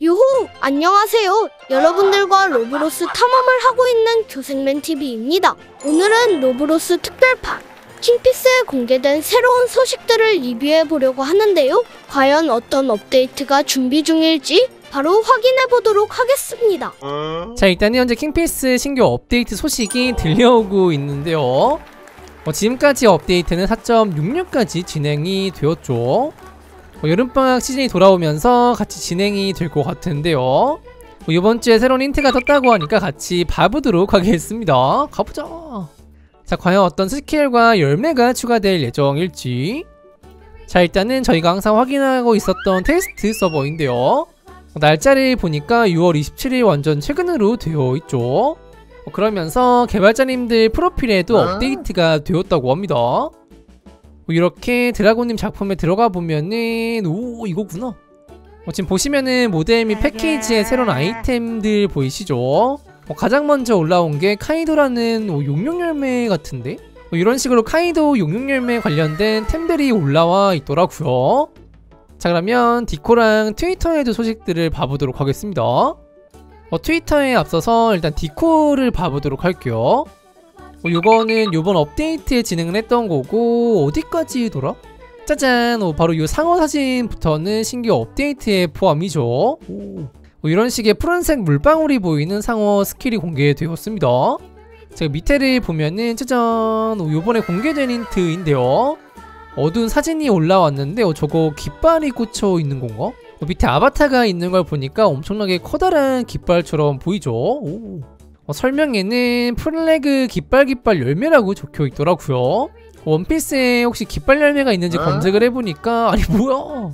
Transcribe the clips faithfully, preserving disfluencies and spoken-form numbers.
유후! 안녕하세요! 여러분들과 로브로스 탐험을 하고 있는 교생맨티비입니다. 오늘은 로브로스 특별판 킹피스에 공개된 새로운 소식들을 리뷰해보려고 하는데요. 과연 어떤 업데이트가 준비 중일지 바로 확인해보도록 하겠습니다. 자, 일단 현재 킹피스 신규 업데이트 소식이 들려오고 있는데요. 어, 지금까지 업데이트는 사 점 육육까지 진행이 되었죠. 어, 여름방학 시즌이 돌아오면서 같이 진행이 될 것 같은데요. 어, 이번주에 새로운 힌트가 떴다고 하니까 같이 봐보도록 하겠습니다. 가보자. 자, 과연 어떤 스킬과 열매가 추가될 예정일지. 자, 일단은 저희가 항상 확인하고 있었던 테스트 서버인데요. 어, 날짜를 보니까 유월 이십칠일 완전 최근으로 되어 있죠. 어, 그러면서 개발자님들 프로필에도 아. 업데이트가 되었다고 합니다. 이렇게 드라곤님 작품에 들어가 보면은 오, 이거구나. 어, 지금 보시면은 모델 및 패키지의 새로운 아이템들 보이시죠? 어, 가장 먼저 올라온 게 카이도라는 어, 용용 열매 같은데? 어, 이런 식으로 카이도 용용 열매 관련된 템들이 올라와 있더라고요. 자, 그러면 디코랑 트위터에도 소식들을 봐보도록 하겠습니다. 어, 트위터에 앞서서 일단 디코를 봐보도록 할게요. 어, 요거는 요번 업데이트에 진행을 했던 거고 어디까지더라? 짜잔! 어, 바로 요 상어 사진부터는 신규 업데이트에 포함이죠. 오. 어, 이런 식의 푸른색 물방울이 보이는 상어 스킬이 공개되었습니다. 제가 밑에를 보면은 짜잔! 어, 요번에 공개된 힌트인데요. 어두운 사진이 올라왔는데 어, 저거 깃발이 꽂혀 있는 건가? 어, 밑에 아바타가 있는 걸 보니까 엄청나게 커다란 깃발처럼 보이죠? 오. 어, 설명에는 플래그 깃발 깃발 열매라고 적혀있더라고요. 원피스에 혹시 깃발 열매가 있는지 어? 검색을 해보니까 아니 뭐야, 어,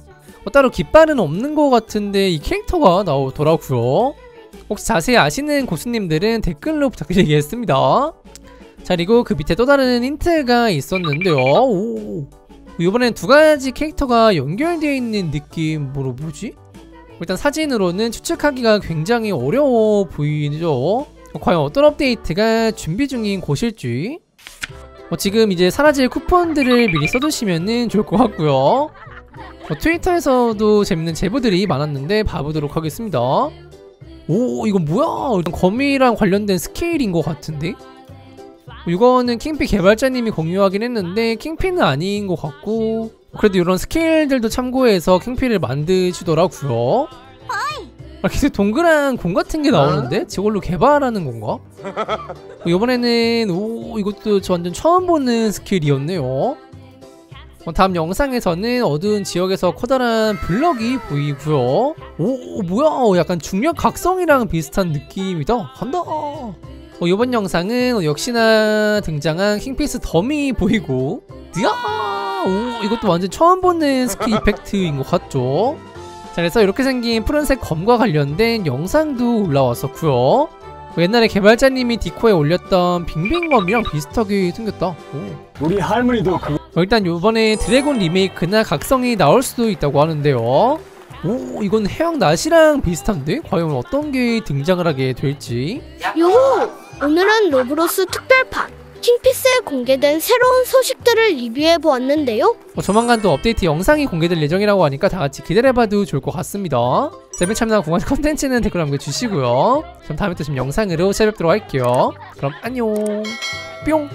따로 깃발은 없는 것 같은데 이 캐릭터가 나오더라고요. 혹시 자세히 아시는 고수님들은 댓글로 부탁드리겠습니다. 자, 그리고 그 밑에 또 다른 힌트가 있었는데요. 오, 이번엔 두 가지 캐릭터가 연결되어 있는 느낌으로 뭐지? 일단 사진으로는 추측하기가 굉장히 어려워 보이죠? 과연 어떤 업데이트가 준비 중인 곳일지. 어, 지금 이제 사라질 쿠폰들을 미리 써두시면 좋을 것 같고요. 어, 트위터에서도 재밌는 제보들이 많았는데 봐보도록 하겠습니다. 오, 이건 뭐야? 일단 거미랑 관련된 스케일인 것 같은데? 어, 이거는 킹피 개발자님이 공유하긴 했는데 킹피는 아닌 것 같고, 그래도 이런 스케일들도 참고해서 킹피를 만드시더라고요. 아, 계속 동그란 공 같은 게 나오는데? 저걸로 개발하는 건가? 어, 이번에는 오, 이것도 저 완전 처음 보는 스킬이었네요. 어, 다음 영상에서는 어두운 지역에서 커다란 블럭이 보이고요. 오, 뭐야? 약간 중력 각성이랑 비슷한 느낌이다. 간다! 어, 이번 영상은 역시나 등장한 킹피스 덤이 보이고, 이야! 오, 이것도 완전 처음 보는 스킬 이펙트인 것 같죠? 자, 그래서 이렇게 생긴 푸른색 검과 관련된 영상도 올라왔었고요. 옛날에 개발자님이 디코에 올렸던 빙빙검이랑 비슷하게 생겼다. 오. 우리 할머니도 그... 어, 일단 요번에 드래곤 리메이크나 각성이 나올 수도 있다고 하는데요. 오, 이건 해양낫이랑 비슷한데? 과연 어떤 게 등장을 하게 될지. 요호! 오늘은 로브로스 특별판 킹피스에 공개된 새로운 소식들을 리뷰해보았는데요. 어, 조만간 또 업데이트 영상이 공개될 예정이라고 하니까 다같이 기다려봐도 좋을 것 같습니다. 재미 참여나 궁금한 컨텐츠는 댓글 남겨주시고요. 그럼 다음에 또 지금 영상으로 찾아뵙도록 할게요. 그럼 안녕. 뿅.